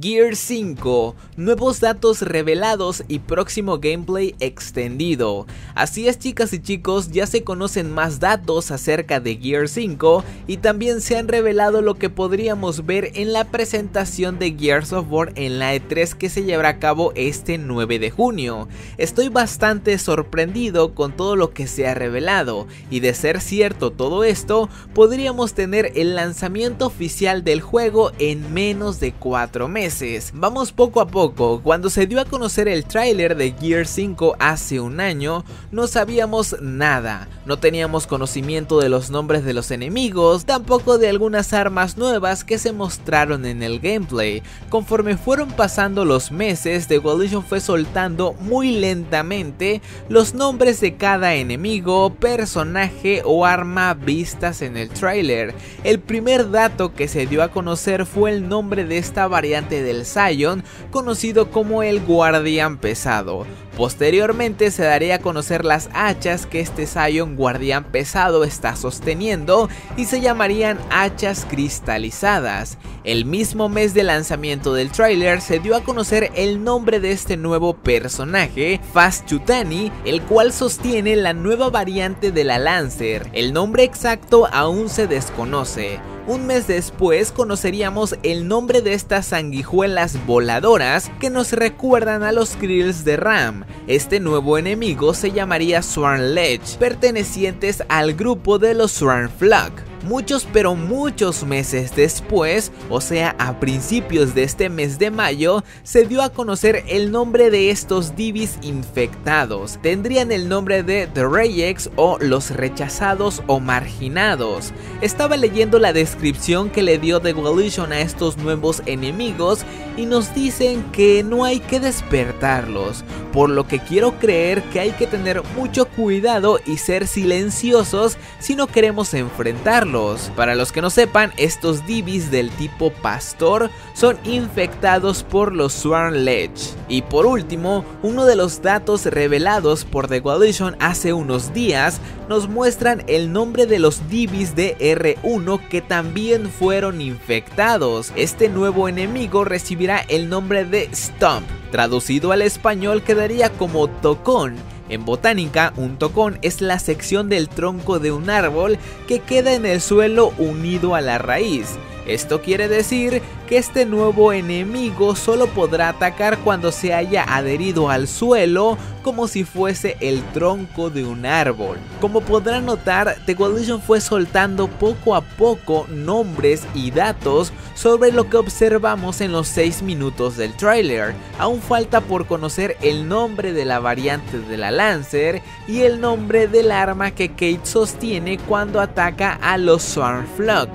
Gears 5, nuevos datos revelados y próximo gameplay extendido. Así es, chicas y chicos, ya se conocen más datos acerca de Gears 5 y también se han revelado lo que podríamos ver en la presentación de Gears of War en la E3 que se llevará a cabo este 9 de junio. Estoy bastante sorprendido con todo lo que se ha revelado y, de ser cierto todo esto, podríamos tener el lanzamiento oficial del juego en menos de 4 meses. Vamos poco a poco. Cuando se dio a conocer el tráiler de Gears 5 hace un año, no sabíamos nada, no teníamos conocimiento de los nombres de los enemigos, tampoco de algunas armas nuevas que se mostraron en el gameplay. Conforme fueron pasando los meses, The Coalition fue soltando muy lentamente los nombres de cada enemigo, personaje o arma vistas en el tráiler. El primer dato que se dio a conocer fue el nombre de esta variante del Zion, conocido como el Guardián pesado. Posteriormente se daría a conocer las hachas que este Zion Guardián pesado está sosteniendo y se llamarían hachas cristalizadas. El mismo mes de lanzamiento del tráiler se dio a conocer el nombre de este nuevo personaje, Faz Chutani, el cual sostiene la nueva variante de la Lancer. El nombre exacto aún se desconoce. Un mes después conoceríamos el nombre de estas sanguijuelas voladoras que nos recuerdan a los Krills de Ram. Este nuevo enemigo se llamaría Swarm Ledge, pertenecientes al grupo de los Swarm Flock. Muchos pero muchos meses después, o sea a principios de este mes de mayo, se dio a conocer el nombre de estos Divis infectados. Tendrían el nombre de The Rejects o los rechazados o marginados. Estaba leyendo la descripción que le dio The Coalition a estos nuevos enemigos y nos dicen que no hay que despertarlos, por lo que quiero creer que hay que tener mucho cuidado y ser silenciosos si no queremos enfrentarlos. Para los que no sepan, estos Divis del tipo pastor son infectados por los Swarm Ledge. Y por último, uno de los datos revelados por The Coalition hace unos días nos muestran el nombre de los Divis de R1 que también fueron infectados. Este nuevo enemigo recibirá el nombre de Stump, traducido al español quedaría como tocón. En botánica, un tocón es la sección del tronco de un árbol que queda en el suelo unido a la raíz. Esto quiere decir que este nuevo enemigo solo podrá atacar cuando se haya adherido al suelo como si fuese el tronco de un árbol. Como podrán notar, The Coalition fue soltando poco a poco nombres y datos sobre lo que observamos en los 6 minutos del tráiler. Aún falta por conocer el nombre de la variante de la Lancer y el nombre del arma que Kate sostiene cuando ataca a los Swarm Flock.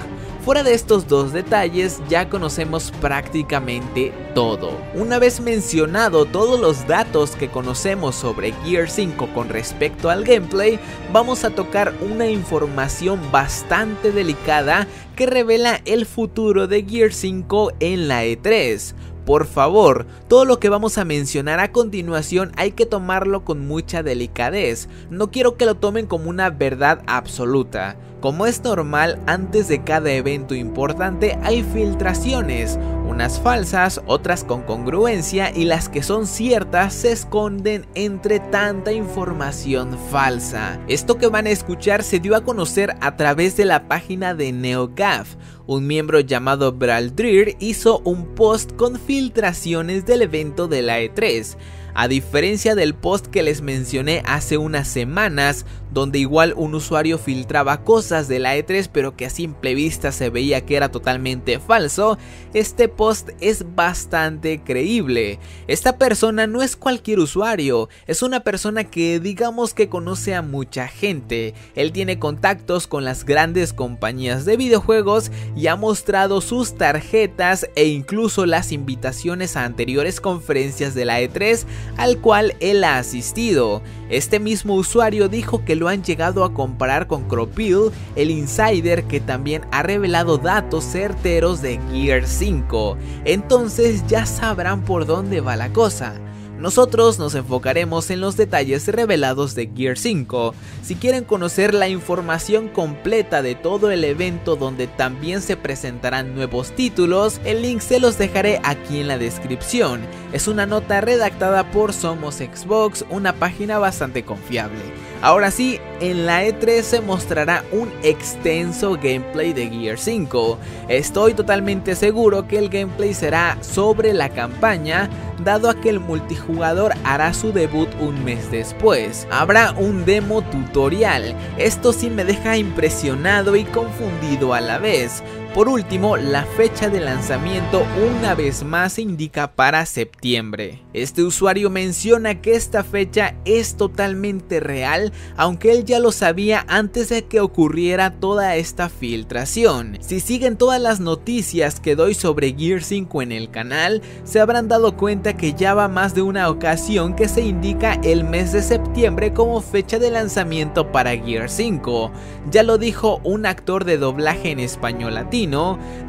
Fuera de estos dos detalles ya conocemos prácticamente todo. Una vez mencionado todos los datos que conocemos sobre Gears 5 con respecto al gameplay, vamos a tocar una información bastante delicada que revela el futuro de Gears 5 en la E3. Por favor, todo lo que vamos a mencionar a continuación hay que tomarlo con mucha delicadez, no quiero que lo tomen como una verdad absoluta. Como es normal, antes de cada evento importante hay filtraciones, unas falsas, otras con congruencia y las que son ciertas se esconden entre tanta información falsa. Esto que van a escuchar se dio a conocer a través de la página de NeoGAF. Un miembro llamado Braldrir hizo un post con filtraciones del evento de la E3. A diferencia del post que les mencioné hace unas semanas, donde igual un usuario filtraba cosas de la E3 pero que a simple vista se veía que era totalmente falso, este post es bastante creíble. Esta persona no es cualquier usuario, es una persona que digamos que conoce a mucha gente. Él tiene contactos con las grandes compañías de videojuegos y ha mostrado sus tarjetas e incluso las invitaciones a anteriores conferencias de la E3 al cual él ha asistido. Este mismo usuario dijo que lo han llegado a comparar con Cropil, el insider que también ha revelado datos certeros de Gears 5. Entonces ya sabrán por dónde va la cosa. Nosotros nos enfocaremos en los detalles revelados de Gears 5. Si quieren conocer la información completa de todo el evento, donde también se presentarán nuevos títulos, el link se los dejaré aquí en la descripción. Es una nota redactada por Somos Xbox, una página bastante confiable. Ahora sí, en la E3 se mostrará un extenso gameplay de Gears 5. Estoy totalmente seguro que el gameplay será sobre la campaña, dado a que el multijugador hará su debut un mes después. Habrá un demo tutorial, esto sí me deja impresionado y confundido a la vez. Por último, la fecha de lanzamiento una vez más se indica para septiembre. Este usuario menciona que esta fecha es totalmente real, aunque él ya lo sabía antes de que ocurriera toda esta filtración. Si siguen todas las noticias que doy sobre Gears 5 en el canal, se habrán dado cuenta que ya va más de una ocasión que se indica el mes de septiembre como fecha de lanzamiento para Gears 5. Ya lo dijo un actor de doblaje en español latino,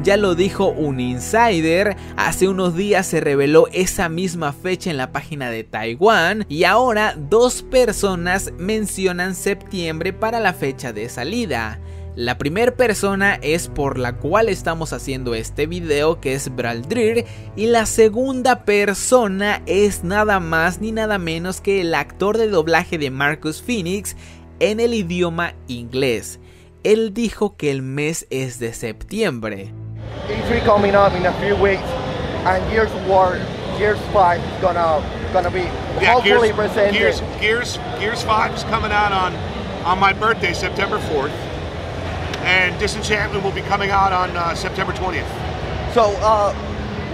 ya lo dijo un insider, hace unos días se reveló esa misma fecha en la página de Taiwán, y ahora dos personas mencionan septiembre para la fecha de salida. La primera persona es por la cual estamos haciendo este video, que es Braldrir, y la segunda persona es nada más ni nada menos que el actor de doblaje de Marcus Phoenix en el idioma inglés. Él dijo que el mes es de septiembre. E3 coming up in a few weeks, and Gears of War, Gears 5 is gonna be hopefully presented. Gears 5 is coming out on my birthday, September 4th, and Disenchantment will be coming out on September 20th. So,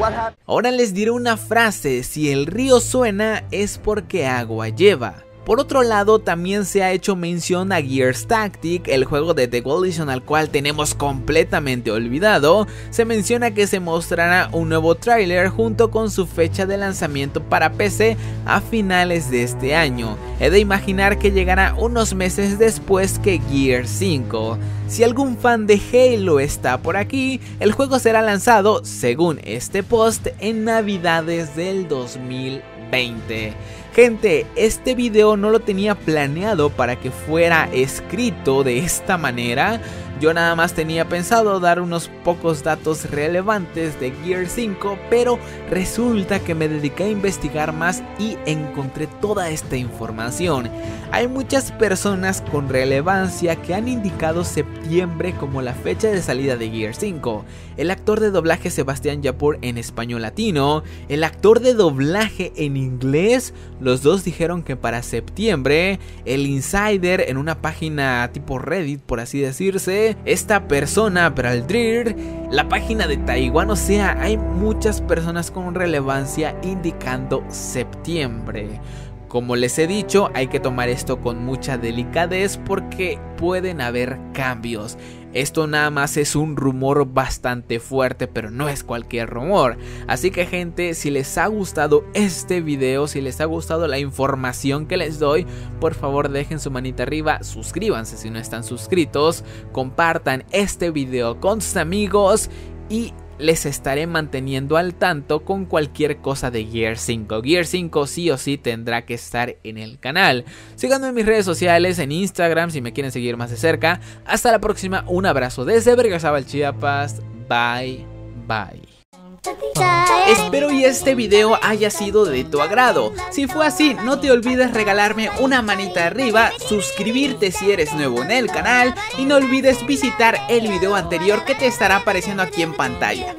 what happened? Ahora les diré una frase: si el río suena es porque agua lleva. Por otro lado, también se ha hecho mención a Gears Tactics, el juego de The Coalition al cual tenemos completamente olvidado. Se menciona que se mostrará un nuevo tráiler junto con su fecha de lanzamiento para PC a finales de este año. He de imaginar que llegará unos meses después que Gears 5. Si algún fan de Halo está por aquí, el juego será lanzado, según este post, en Navidades del 2020. Gente, este video no lo tenía planeado para que fuera escrito de esta manera. Yo nada más tenía pensado dar unos pocos datos relevantes de Gears 5, pero resulta que me dediqué a investigar más y encontré toda esta información. Hay muchas personas con relevancia que han indicado septiembre como la fecha de salida de Gears 5. El actor de doblaje Sebastián Yapur en español latino, el actor de doblaje en inglés, los dos dijeron que para septiembre, el insider en una página tipo Reddit, por así decirse, esta persona, Braldrir, la página de Taiwán, o sea, hay muchas personas con relevancia indicando septiembre. Como les he dicho, hay que tomar esto con mucha delicadez porque pueden haber cambios. Esto nada más es un rumor bastante fuerte, pero no es cualquier rumor. Así que, gente, si les ha gustado este video, si les ha gustado la información que les doy, por favor dejen su manita arriba, suscríbanse si no están suscritos, compartan este video con sus amigos y les estaré manteniendo al tanto con cualquier cosa de Gears 5. Gears 5 sí o sí tendrá que estar en el canal. Síganme en mis redes sociales, en Instagram si me quieren seguir más de cerca. Hasta la próxima, un abrazo desde Bergasabal, Chiapas. Bye, bye. Espero y este video haya sido de tu agrado. Si fue así, no te olvides regalarme una manita arriba, suscribirte si eres nuevo en el canal y no olvides visitar el video anterior que te estará apareciendo aquí en pantalla.